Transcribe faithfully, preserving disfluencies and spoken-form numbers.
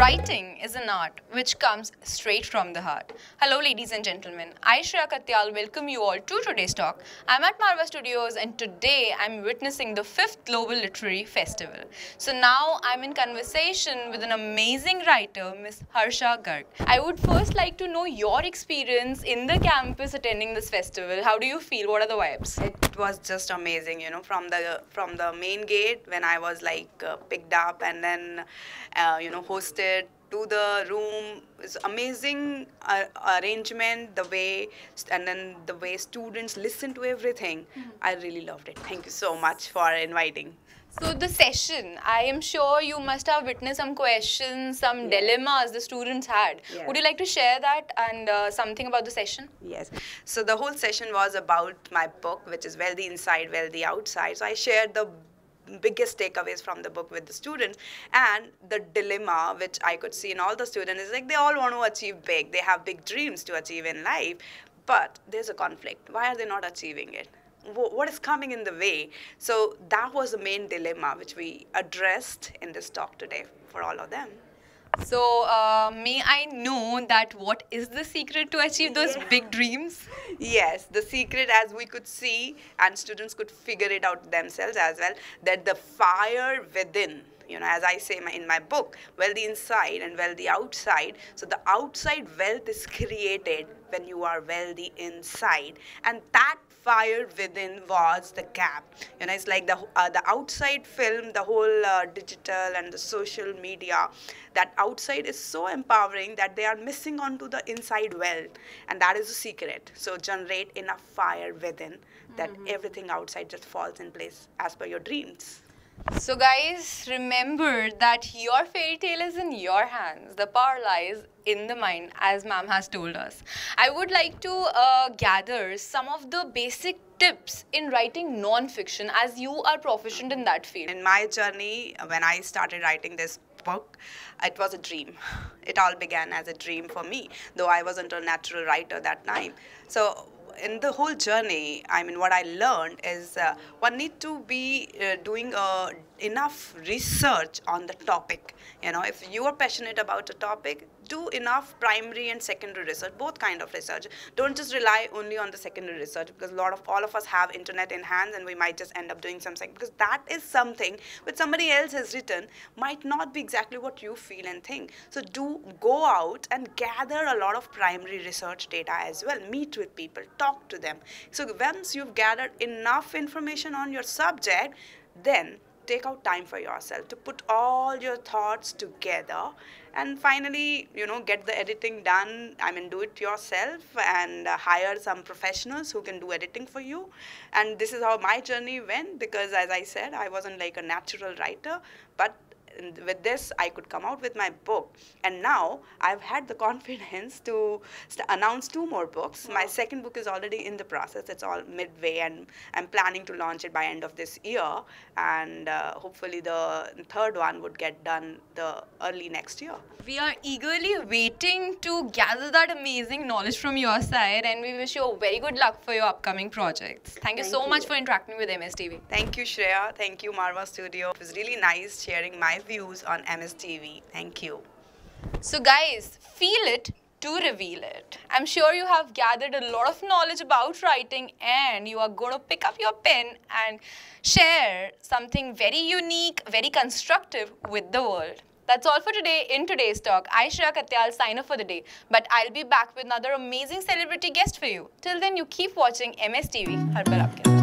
Writing is an art which comes straight from the heart. Hello ladies and gentlemen, I Shreeya Katyal welcome you all to today's talk. I'm at Marwah Studios and today I'm witnessing the fifth Global Literary Festival. So now I'm in conversation with an amazing writer, Miss Harsha Garg. I would first like to know your experience in the campus attending this festival. How do you feel? What are the vibes? It was just amazing, you know, from the, from the main gate when I was like uh, picked up and then, uh, you know, hosted to the room. It's amazing uh, arrangement, the way and then the way students listen to everything. Mm-hmm. I really loved it. Thank you so much for inviting. So the session, I am sure you must have witnessed some questions, some yes. dilemmas the students had. Yes. Would you like to share that and uh, something about the session? Yes. So the whole session was about my book, which is Well the Inside, Well the Outside. So I shared the biggest takeaways from the book with the students, and the dilemma which I could see in all the students is like they all want to achieve big, they have big dreams to achieve in life, but there's a conflict. Why are they not achieving it? What is coming in the way? So that was the main dilemma which we addressed in this talk today for all of them. So, uh, may I know that what is the secret to achieve those yeah. big dreams? Yes, the secret, as we could see and students could figure it out themselves as well, that the fire within, you know, as I say my, in my book, well the inside and well the outside. So the outside wealth is created when you are well the inside, and that fire within was the gap. You know, it's like the uh, the outside film, the whole uh, digital and the social media, that outside is so empowering that they are missing onto the inside wealth, and that is the secret. So generate enough fire within that mm-hmm. everything outside just falls in place as per your dreams. So guys, remember that your fairy tale is in your hands. The power lies in the mind, as ma'am has told us. I would like to uh, gather some of the basic tips in writing non-fiction, as you are proficient in that field. In my journey, when I started writing this book, it was a dream. It all began as a dream for me, though I wasn't a natural writer that time. So in the whole journey, I mean, what I learned is uh, one need to be uh, doing uh, enough research on the topic. You know, if you are passionate about a topic, do enough primary and secondary research, both kind of research. Don't just rely only on the secondary research, because a lot of all of us have internet in hands and we might just end up doing something, because that is something which somebody else has written might not be exactly what you feel and think. So do go out and gather a lot of primary research data as well. Meet with people, talk to them. So once you've gathered enough information on your subject, then take out time for yourself to put all your thoughts together, and finally, you know, get the editing done. I mean, do it yourself and uh, hire some professionals who can do editing for you. And this is how my journey went, because as I said, I wasn't like a natural writer, but with this, I could come out with my book, and now I've had the confidence to announce two more books. Wow. My second book is already in the process. It's all midway, and I'm planning to launch it by end of this year, and uh, hopefully the third one would get done the early next year. We are eagerly waiting to gather that amazing knowledge from your side, and we wish you very good luck for your upcoming projects. Thank you Thank so you. much for interacting with M S T V. Thank you, Shreeya. Thank you, Marwah Studio. It was really nice sharing my views on M S T V. Thank you. So guys, feel it to reveal it. I'm sure you have gathered a lot of knowledge about writing, and you are going to pick up your pen and share something very unique, very constructive with the world. That's all for today in today's talk. I, Shreeya Katyal, sign off for the day, but I'll be back with another amazing celebrity guest for you. Till then, you keep watching M S T V. Har Bar Aapke.